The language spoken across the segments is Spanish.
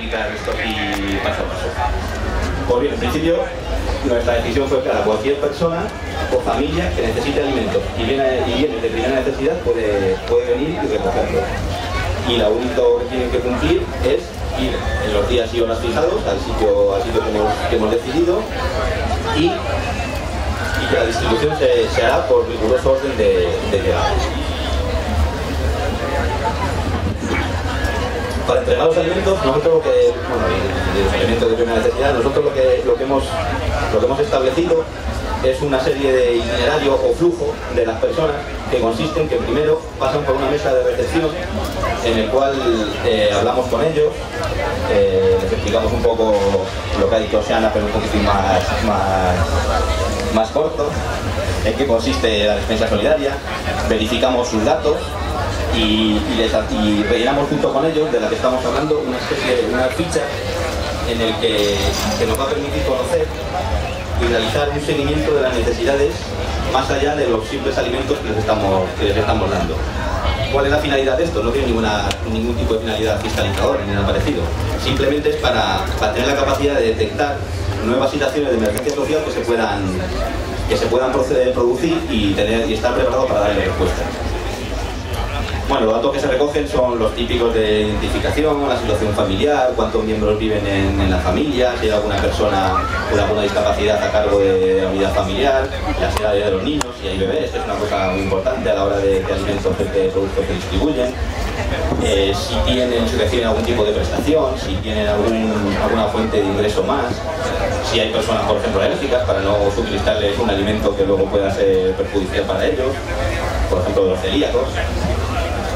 explicar esto aquí paso a paso. Pues bien, en principio, nuestra decisión fue clara. Cualquier persona o familia que necesite alimentos y bienes de primera necesidad puede venir y recogerlo. Y lo único que tienen que cumplir es ir en los días y horas fijados al sitio que hemos decidido, y que la distribución se hará por riguroso orden de llegada. Para entregar los alimentos, nosotros lo que hemos establecido es una serie de itinerario o flujo de las personas que consiste en que primero pasan por una mesa de recepción en el cual hablamos con ellos, les explicamos un poco lo que ha dicho Xana, pero un poquito más corto, en qué consiste la despensa solidaria, verificamos sus datos y rellenamos junto con ellos, de la que estamos hablando, una especie de una ficha en el que nos va a permitir conocer y realizar un seguimiento de las necesidades más allá de los simples alimentos que les estamos dando. ¿Cuál es la finalidad de esto? No tiene ningún tipo de finalidad fiscalizadora ni nada parecido. Simplemente es para tener la capacidad de detectar nuevas situaciones de emergencia social que se puedan producir y estar preparado para darle respuesta. Bueno, los datos que se recogen son los típicos de identificación, la situación familiar, cuántos miembros viven en la familia, si hay alguna persona con alguna discapacidad a cargo de la unidad familiar, la edades de los niños, si hay bebés, es una cosa muy importante a la hora de qué alimentos, qué productos que distribuyen, si reciben algún tipo de prestación, si tienen alguna fuente de ingreso más, si hay personas, por ejemplo, alérgicas, para no suministrarles un alimento que luego pueda ser perjudicial para ellos, por ejemplo, los celíacos.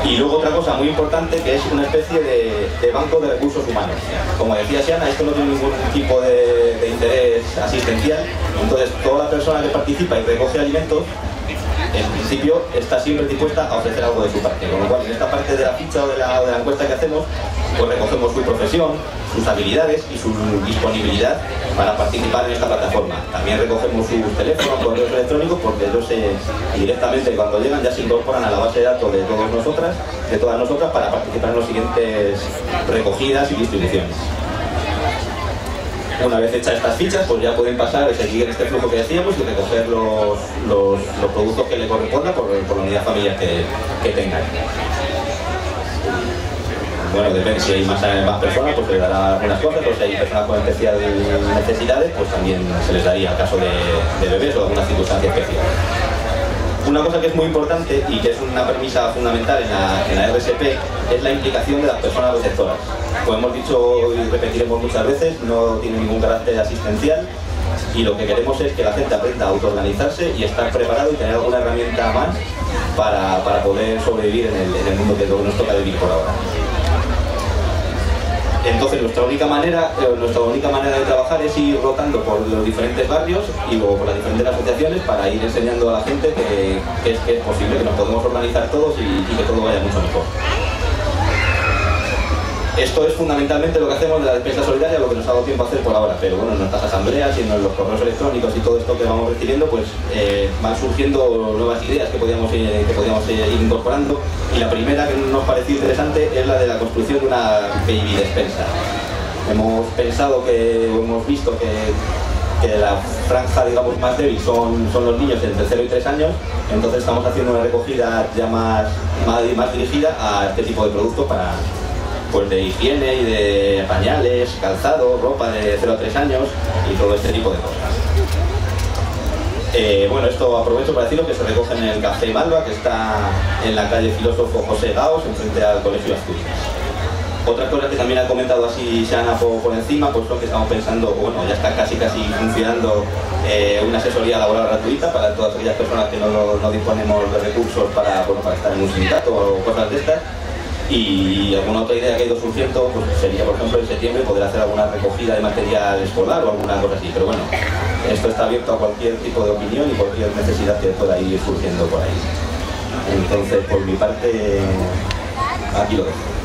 Y luego otra cosa muy importante, que es una especie de banco de recursos humanos. Como decía Siana, esto no tiene ningún tipo de interés asistencial, entonces toda la persona que participa y recoge alimentos, en principio está siempre dispuesta a ofrecer algo de su parte, con lo cual en esta parte de la ficha o de la encuesta que hacemos, pues recogemos su profesión, sus habilidades y su disponibilidad para participar en esta plataforma. También recogemos sus teléfonos, correos electrónicos, porque ellos directamente cuando llegan ya se incorporan a la base de datos de todas nosotras para participar en las siguientes recogidas y distribuciones. Una vez hechas estas fichas, pues ya pueden pasar y seguir este flujo que decíamos y recoger los productos que le corresponda por la unidad familiar que tengan. Bueno, depende, si hay más personas, pues se les dará algunas cosas, pero si hay personas con especial necesidades, pues también se les daría en caso de bebés o de alguna circunstancia especial. Una cosa que es muy importante y que es una premisa fundamental en la RSP es la implicación de las personas receptoras. Como hemos dicho y repetiremos muchas veces, no tiene ningún carácter asistencial y lo que queremos es que la gente aprenda a autoorganizarse y estar preparado y tener alguna herramienta más para poder sobrevivir en el mundo que nos toca vivir por ahora. Entonces nuestra única manera de trabajar es ir rotando por los diferentes barrios y luego por las diferentes asociaciones para ir enseñando a la gente que es posible, que nos podemos organizar todos y que todo vaya mucho mejor. Esto es fundamentalmente lo que hacemos de la despensa solidaria, lo que nos ha dado tiempo a hacer por ahora, pero bueno, en nuestras asambleas y en los correos electrónicos y todo esto que vamos recibiendo, pues van surgiendo nuevas ideas que podíamos ir incorporando, y la primera que nos pareció interesante es la de la construcción de una baby despensa. Hemos pensado hemos visto que la franja, digamos, más débil son los niños entre 0 y 3 años, entonces estamos haciendo una recogida ya más dirigida a este tipo de productos pues de higiene y de pañales, calzado, ropa de 0 a 3 años y todo este tipo de cosas. Bueno, esto aprovecho para deciros que se recoge en el Café Balba, que está en la calle Filósofo José Gaos, enfrente al Colegio Asturias. Otras cosas que también ha comentado así Xana por encima, pues lo que estamos pensando, bueno, ya está casi funcionando una asesoría laboral gratuita para todas aquellas personas que no disponemos de recursos para estar en un sindicato o cosas de estas. Y alguna otra idea que ha ido surgiendo, pues sería, por ejemplo, en septiembre poder hacer alguna recogida de material escolar o alguna cosa así, pero bueno, esto está abierto a cualquier tipo de opinión y cualquier necesidad que pueda ir surgiendo por ahí. Entonces, por mi parte, aquí lo dejo.